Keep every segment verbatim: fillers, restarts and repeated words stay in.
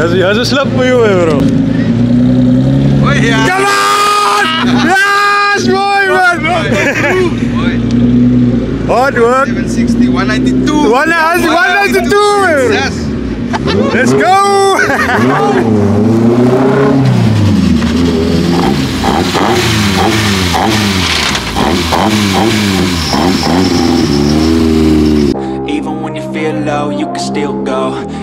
has, has a slap for you, Ebru. Oh yeah. Come on! Yes, boy, man! Boy. Hard work. seven sixty, one ninety-two. one ninety-two, Ebru. Yes. Let's go! Even when you feel low, you can still go.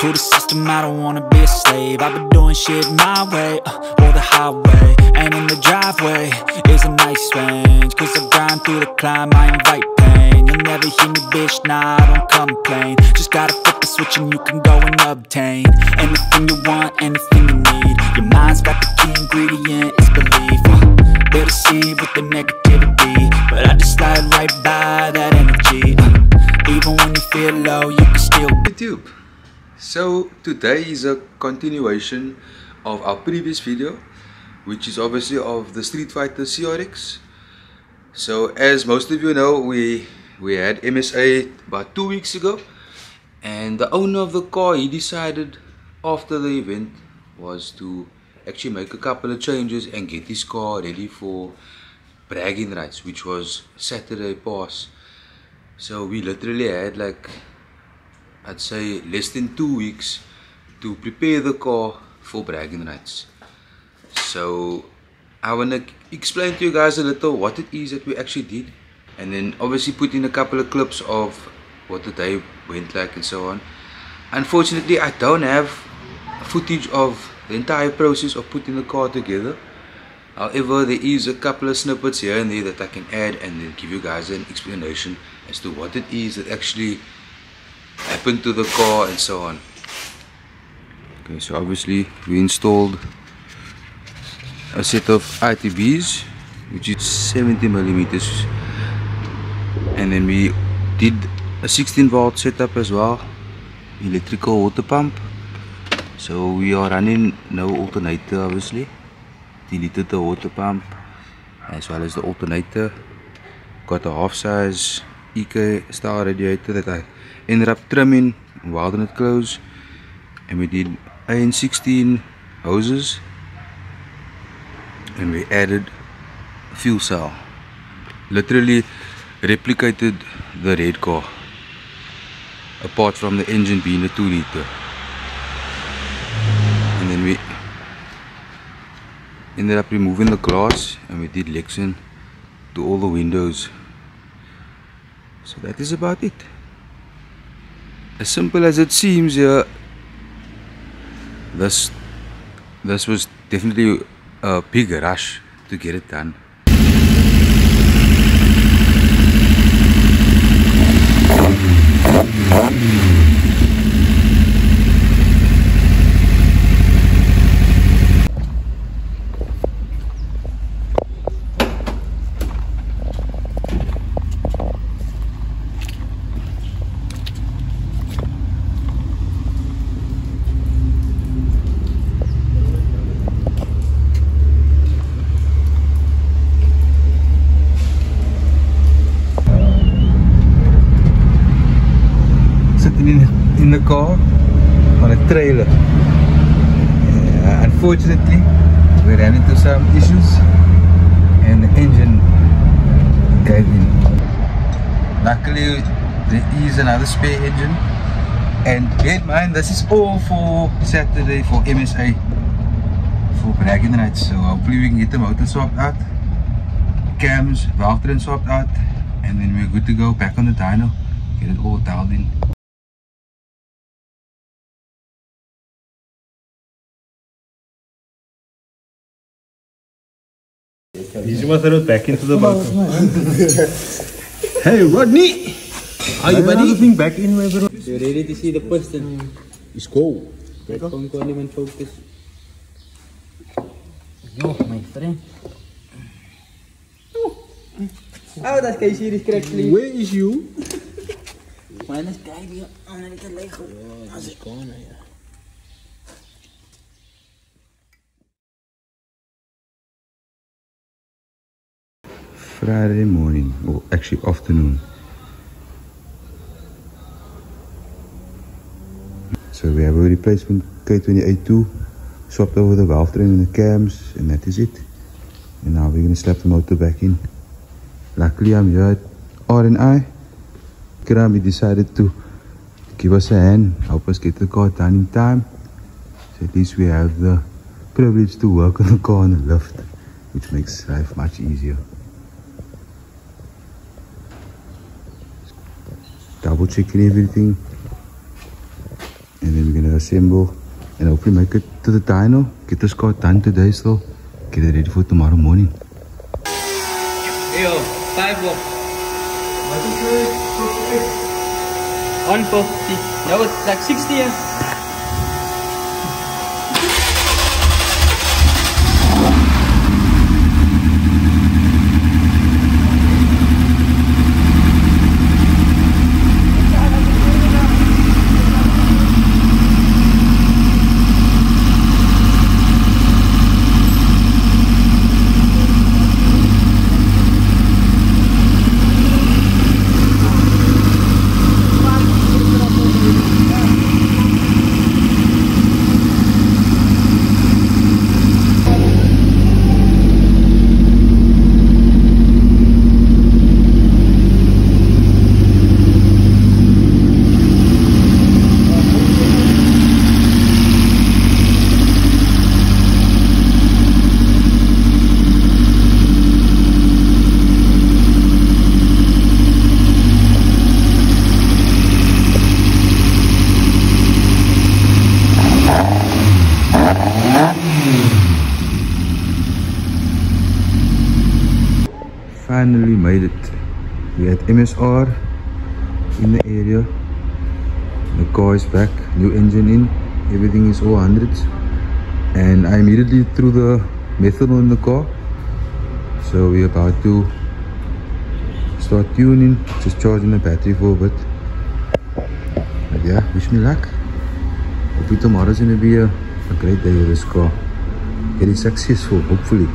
To the system, I don't wanna be a slave. I've been doing shit my way, uh, or the highway. And in the driveway is a nice range. Cause I grind through the climb, I invite pain. You'll never hear me, bitch, nah, I don't complain. Just gotta flip the switch and you can go and obtain anything you want, anything you need. Your mind's got the key ingredient, it's belief. uh, They deceive with the negativity, but I just slide right by that energy. uh, Even when you feel low, you can still YouTube. So today is a continuation of our previous video, which is obviously of the Street Fighter C R X. So as most of you know, we we had M S A about two weeks ago, and the owner of the car, he decided after the event was to actually make a couple of changes and get his car ready for Bragging Rights, which was Saturday past. So we literally had, like, I'd say less than two weeks to prepare the car for Bragging Rights. So I want to explain to you guys a little what it is that we actually did, and then obviously put in a couple of clips of what the day went like and so on. Unfortunately, I don't have footage of the entire process of putting the car together. However, there is a couple of snippets here and there that I can add and then give you guys an explanation as to what it is that actually happened to the car and so on. Okay, so obviously we installed a set of I T Bs, which is seventy millimeters, and then we did a sixteen volt setup as well, electrical water pump. So we are running no alternator, obviously deleted the water pump as well as the alternator. Got a half size E K style radiator that I ended up trimming and welding it close, and we did A N sixteen hoses, and we added a fuel cell. Literally replicated the red car apart from the engine being a two liter, and then we ended up removing the glass and we did Lexan to all the windows. So that is about it. As simple as it seems here, yeah, this, this was definitely a big rush to get it done. In the car on a trailer. Uh, unfortunately, we ran into some issues and the engine gave in. Luckily, there is another spare engine, and bear in mind this is all for Saturday for M S A for Bragging Rights. So hopefully we can get the motor swapped out, cams, valve train swapped out, and then we're good to go back on the dyno, get it all dialed in. You must throw it back into the balcony. Hey Rodney! Are you buddy? Thing back in my bro. You're ready to see the person. Mm. Let's go. Let's go. Can't even focus. Yo, my friend. Oh. Oh, dat Kees hier is correctly. Where is you? Mijn is kijk hier, anders is het leeg. Ja, dat is gewoon, ja. Friday morning, or actually afternoon. So we have a replacement K twenty-eight two, swapped over the valve train and the cams, and that is it. And now we're going to slap the motor back in. Luckily I'm here at R and I. Krami decided to give us a hand, help us get the car done in time. So at least we have the privilege to work on the car on the lift, which makes life much easier. Double checking everything, and then we're gonna assemble and hopefully make it to the dyno, get this car done today, so get it ready for tomorrow morning. Yo, five off. one fifty. No, it's like sixty. Yeah? Finally made it. We had M S R in the area. The car is back, new engine in, everything is all hundreds, and I immediately threw the methanol in the car. So we're about to start tuning, just charging the battery for a bit. But yeah, wish me luck. Hopefully tomorrow's gonna be a, a great day with this car. It is successful, hopefully.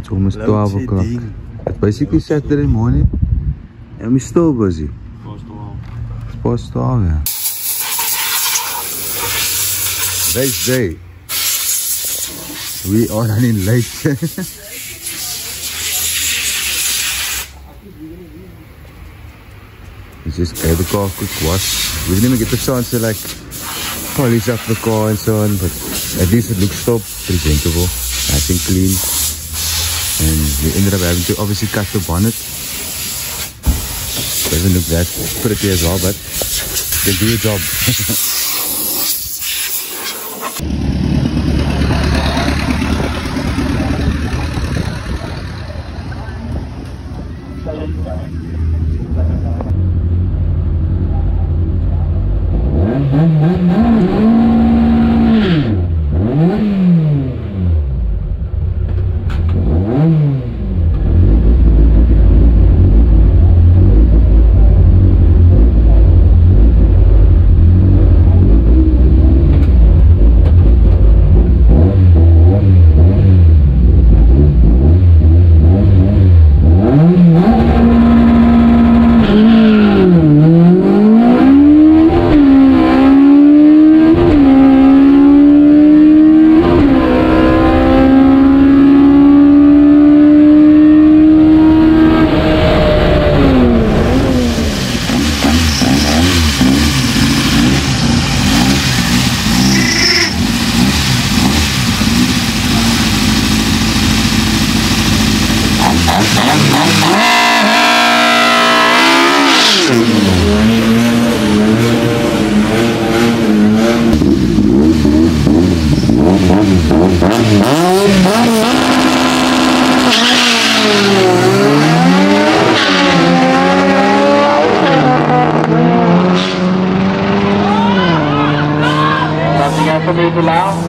It's almost twelve o'clock. It's basically Saturday morning and we're still busy. It's past twelve, yeah. Next day. We are running late. We just gave the car a quick wash. We didn't even get the chance to like polish up the car and so on, but at least it looks so presentable, nice and clean. And we ended up having to obviously cut the bonnet. Doesn't look that pretty as well, but they do a job. Mm-hmm. time for me to laugh.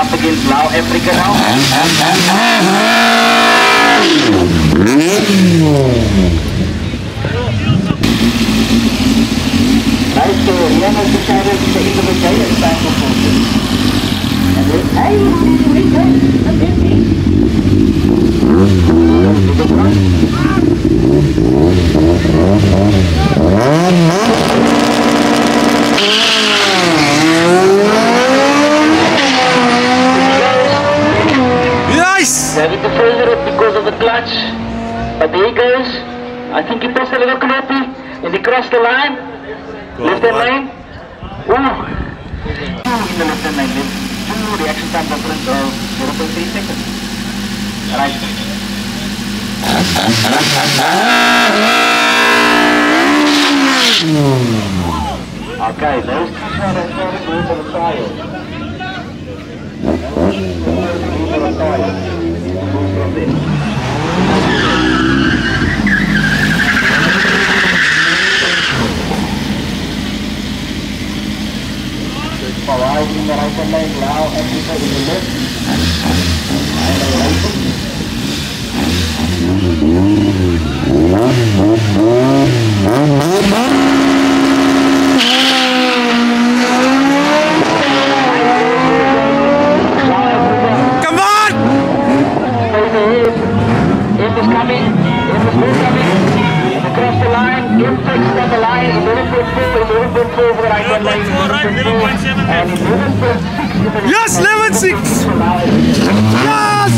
Up against Lao Africa now. Right, so Rian has decided to take the Vijay and time for forces. And then I will be doing that. And then me. To the front. There is a failure because of the clutch, but there he goes. I think he pressed a little crappy and he crossed the line. Left hand lane. Ooh. In the left hand lane, there's two reaction time difference of zero point three seconds. Right. Okay, those two shot are starting to go to the trial. This. Alright, in the right hand lane, now Africa in the left. Come on! It was coming, it was more coming, across the line, it fixed on the line, it's only point four, it's only point four for the right hand lane, and it's only point six for the yes, level six! Yes!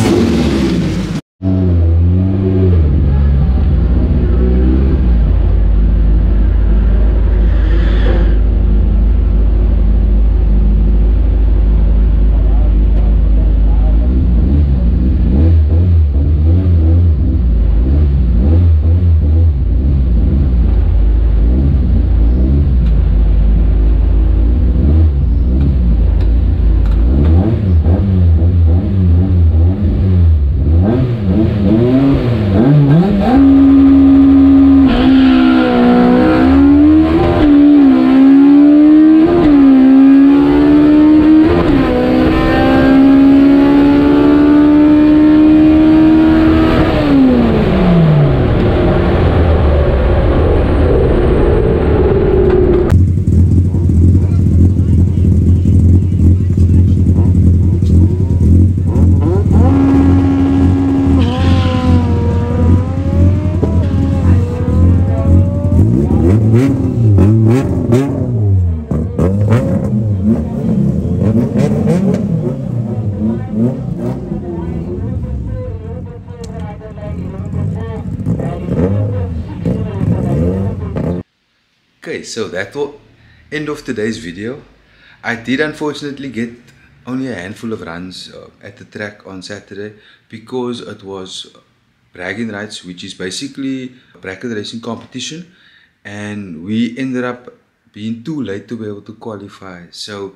Okay, so that will end of today's video. I did unfortunately get only a handful of runs uh, at the track on Saturday because it was Bragging Rights, which is basically a bracket racing competition, and we ended up being too late to be able to qualify. So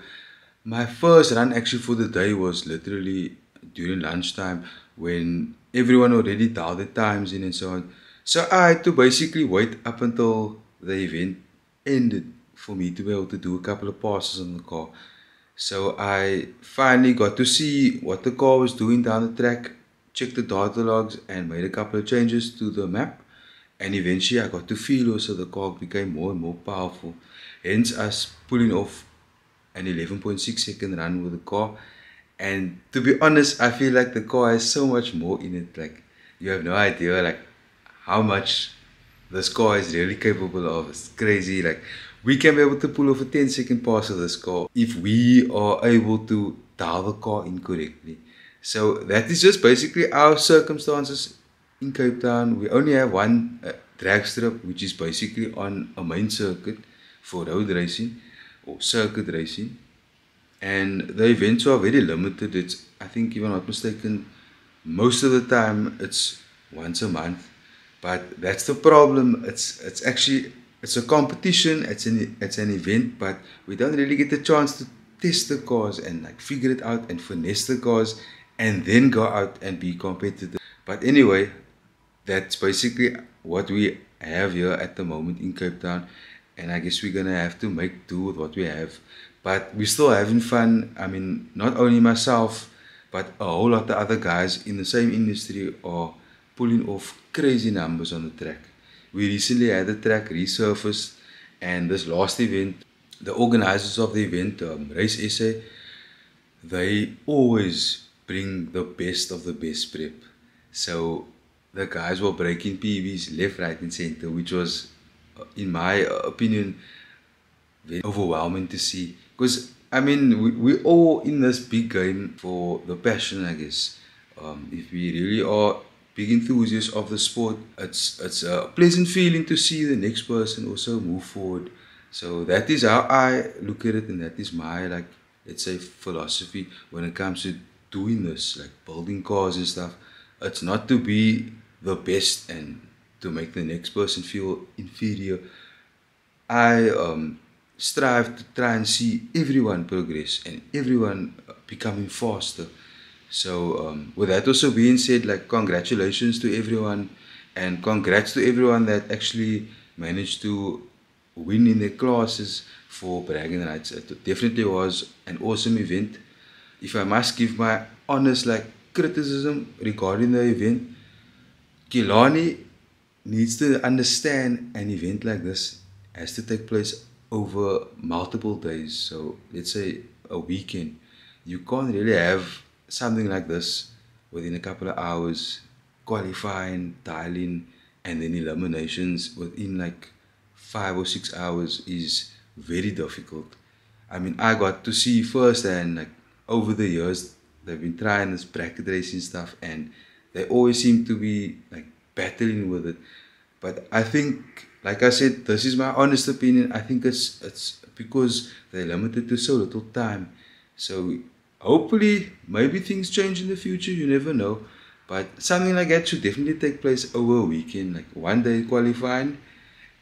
my first run actually for the day was literally during lunchtime when everyone already dialed the times in and so on. So I had to basically wait up until the event ended for me to be able to do a couple of passes on the car. So I finally got to see what the car was doing down the track, checked the data logs and made a couple of changes to the map, and eventually I got to feel also the car became more and more powerful, hence us pulling off an eleven point six second run with the car. And to be honest, I feel like the car has so much more in it, like you have no idea like how much this car is really capable of. It's crazy, like we can be able to pull off a ten second pass of this car if we are able to dial the car in correctly. So that is just basically our circumstances in Cape Town. We only have one uh, drag strip, which is basically on a main circuit for road racing or circuit racing, and the events are very limited. It's, I think if I'm not mistaken, most of the time it's once a month. But that's the problem. It's it's actually it's a competition. It's an it's an event, but we don't really get the chance to test the cars and like figure it out and finesse the cars, and then go out and be competitive. But anyway, that's basically what we have here at the moment in Cape Town, and I guess we're gonna have to make do with what we have. But we're still having fun. I mean, not only myself, but a whole lot of other guys in the same industry are pulling off crazy numbers on the track. We recently had the track resurfaced, and this last event, the organizers of the event, um, Race S A, they always bring the best of the best prep. So the guys were breaking P Bs left, right and center, which was, in my opinion, very overwhelming to see. Because, I mean, we, we're all in this big game for the passion, I guess. Um, if we really are big enthusiasts of the sport, it's, it's a pleasant feeling to see the next person also move forward. So that is how I look at it, and that is my, like, let's say, philosophy when it comes to doing this, like building cars and stuff. It's not to be the best and to make the next person feel inferior. I um, strive to try and see everyone progress and everyone becoming faster. So um, with that also being said, like, congratulations to everyone, and congrats to everyone that actually managed to win in their classes for Bragging Rights. It definitely was an awesome event. If I must give my honest, like, criticism regarding the event, Kilani needs to understand an event like this has to take place over multiple days. So let's say a weekend. You can't really have something like this within a couple of hours, qualifying, tiling, and then eliminations within like five or six hours is very difficult. I mean, I got to see firsthand, like, over the years they've been trying this bracket racing stuff, and they always seem to be like battling with it. But I think, like I said, this is my honest opinion, I think it's it's because they're limited to so little time. So hopefully, maybe things change in the future, you never know. But something like that should definitely take place over a weekend, like one day qualifying,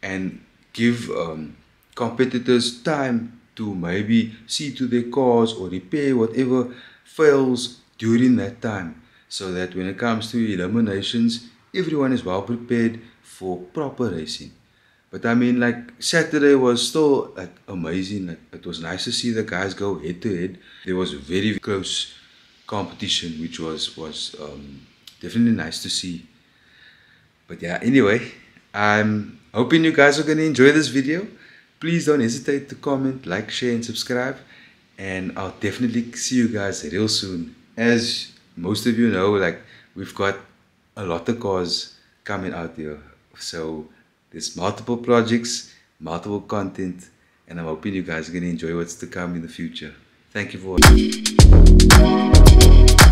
and give um, competitors time to maybe see to their cars or repair whatever fails during that time, so that when it comes to eliminations, everyone is well prepared for proper racing. But I mean, like, Saturday was still like amazing. Like, it was nice to see the guys go head to head. There was a very close competition, which was was um, definitely nice to see. But yeah, anyway, I'm hoping you guys are going to enjoy this video. Please don't hesitate to comment, like, share and subscribe, and I'll definitely see you guys real soon. As most of you know, like, we've got a lot of cars coming out here, so there's multiple projects, multiple content, and I'm hoping you guys are going to enjoy what's to come in the future. Thank you for watching.